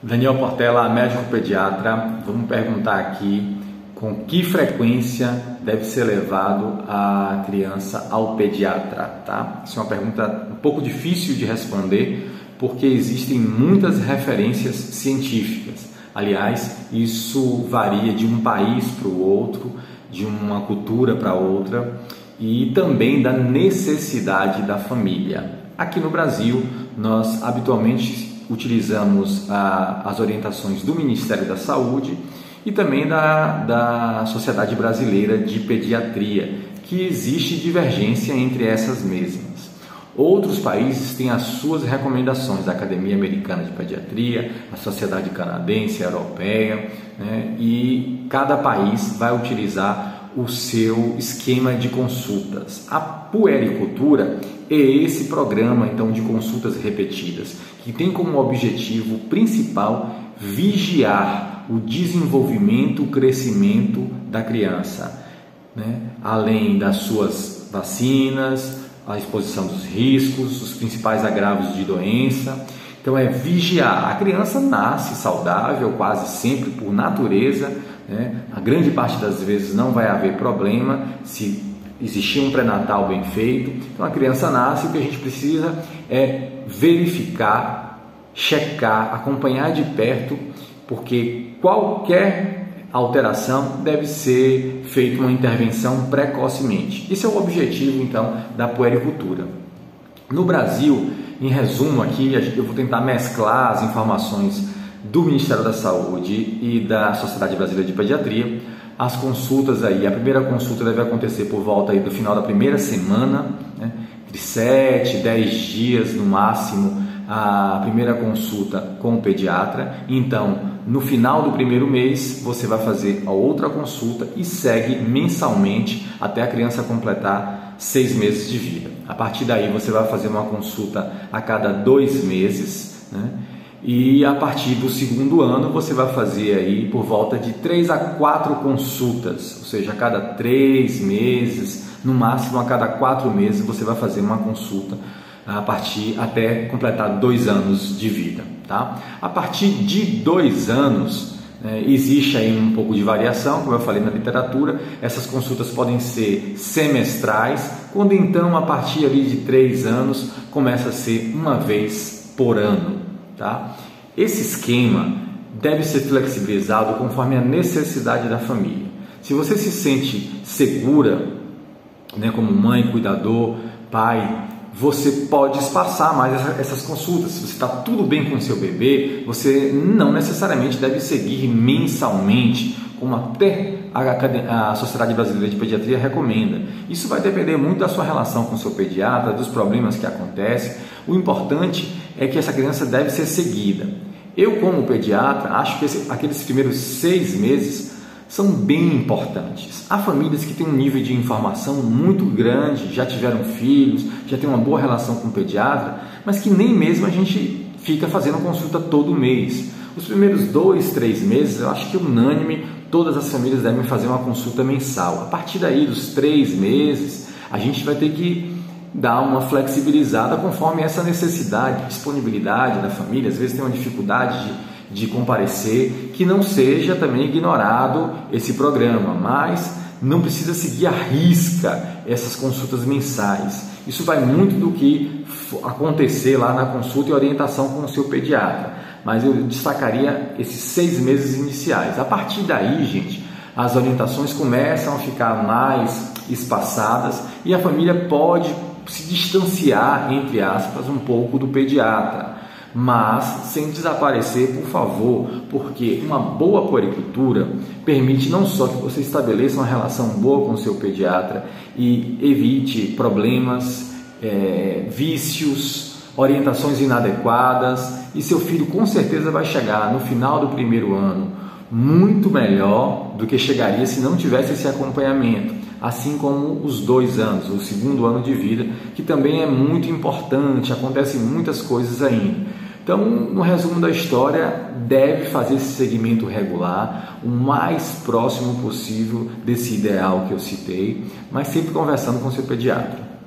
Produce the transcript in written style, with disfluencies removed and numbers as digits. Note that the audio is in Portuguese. Daniel Portela, médico pediatra, vamos perguntar aqui com que frequência deve ser levado a criança ao pediatra, tá? Isso é uma pergunta um pouco difícil de responder porque existem muitas referências científicas. Aliás, isso varia de um país para o outro, de uma cultura para outra e também da necessidade da família. Aqui no Brasil, nós habitualmente utilizamos as orientações do Ministério da Saúde e também da Sociedade Brasileira de Pediatria, que existe divergência entre essas mesmas. Outros países têm as suas recomendações, a Academia Americana de Pediatria, a Sociedade Canadense, Europeia, né? E cada país vai utilizar o seu esquema de consultas. A puericultura é esse programa então de consultas repetidas, que tem como objetivo principal vigiar o desenvolvimento, o crescimento da criança, né? Além das suas vacinas, a exposição dos riscos, os principais agravos de doença. Então é vigiar. A criança nasce saudável, quase sempre por natureza, né? A grande parte das vezes não vai haver problema se existir um pré-natal bem feito. Então a criança nasce, o que a gente precisa é verificar, checar, acompanhar de perto, porque qualquer alteração deve ser feita uma intervenção precocemente. Esse é o objetivo então da puericultura. No Brasil, em resumo aqui, eu vou tentar mesclar as informações do Ministério da Saúde e da Sociedade Brasileira de Pediatria. As consultas aí, a primeira consulta deve acontecer por volta aí do final da primeira semana, né? Entre 7 e 10 dias no máximo a primeira consulta com o pediatra. Então, no final do primeiro mês, você vai fazer a outra consulta e segue mensalmente até a criança completar 6 meses de vida. A partir daí, você vai fazer uma consulta a cada 2 meses, né? E a partir do segundo ano você vai fazer aí por volta de 3 a 4 consultas, ou seja, a cada 3 meses, no máximo a cada 4 meses você vai fazer uma consulta até completar 2 anos de vida, tá? A partir de 2 anos existe aí um pouco de variação, como eu falei na literatura. Essas consultas podem ser semestrais, quando então a partir ali de 3 anos começa a ser uma vez por ano. Tá? Esse esquema deve ser flexibilizado conforme a necessidade da família. Se você se sente segura, né, como mãe, cuidador, pai, você pode espaçar mais essas consultas. Se você está tudo bem com o seu bebê, você não necessariamente deve seguir mensalmente, como até a Sociedade Brasileira de Pediatria recomenda. Isso vai depender muito da sua relação com o seu pediatra, dos problemas que acontecem. O importante é que essa criança deve ser seguida. Eu, como pediatra, acho que aqueles primeiros 6 meses são bem importantes. Há famílias que têm um nível de informação muito grande, já tiveram filhos, já têm uma boa relação com o pediatra, mas que nem mesmo a gente fica fazendo consulta todo mês. Os primeiros 2, 3 meses, eu acho que unânime, todas as famílias devem fazer uma consulta mensal. A partir daí dos 3 meses, a gente vai ter que dar uma flexibilizada conforme essa necessidade, disponibilidade da família. Às vezes tem uma dificuldade de comparecer, que não seja também ignorado esse programa, mas não precisa seguir à risca essas consultas mensais. Isso vai muito do que acontecer lá na consulta e orientação com o seu pediatra, mas eu destacaria esses 6 meses iniciais. A partir daí, gente, as orientações começam a ficar mais espaçadas e a família pode se distanciar, entre aspas, um pouco do pediatra, mas sem desaparecer, por favor, porque uma boa puericultura permite não só que você estabeleça uma relação boa com o seu pediatra e evite problemas, vícios, orientações inadequadas, e seu filho com certeza vai chegar no final do primeiro ano muito melhor do que chegaria se não tivesse esse acompanhamento, assim como os 2 anos, o segundo ano de vida, que também é muito importante, acontecem muitas coisas ainda. Então, no resumo da história, deve fazer esse segmento regular, o mais próximo possível desse ideal que eu citei, mas sempre conversando com seu pediatra.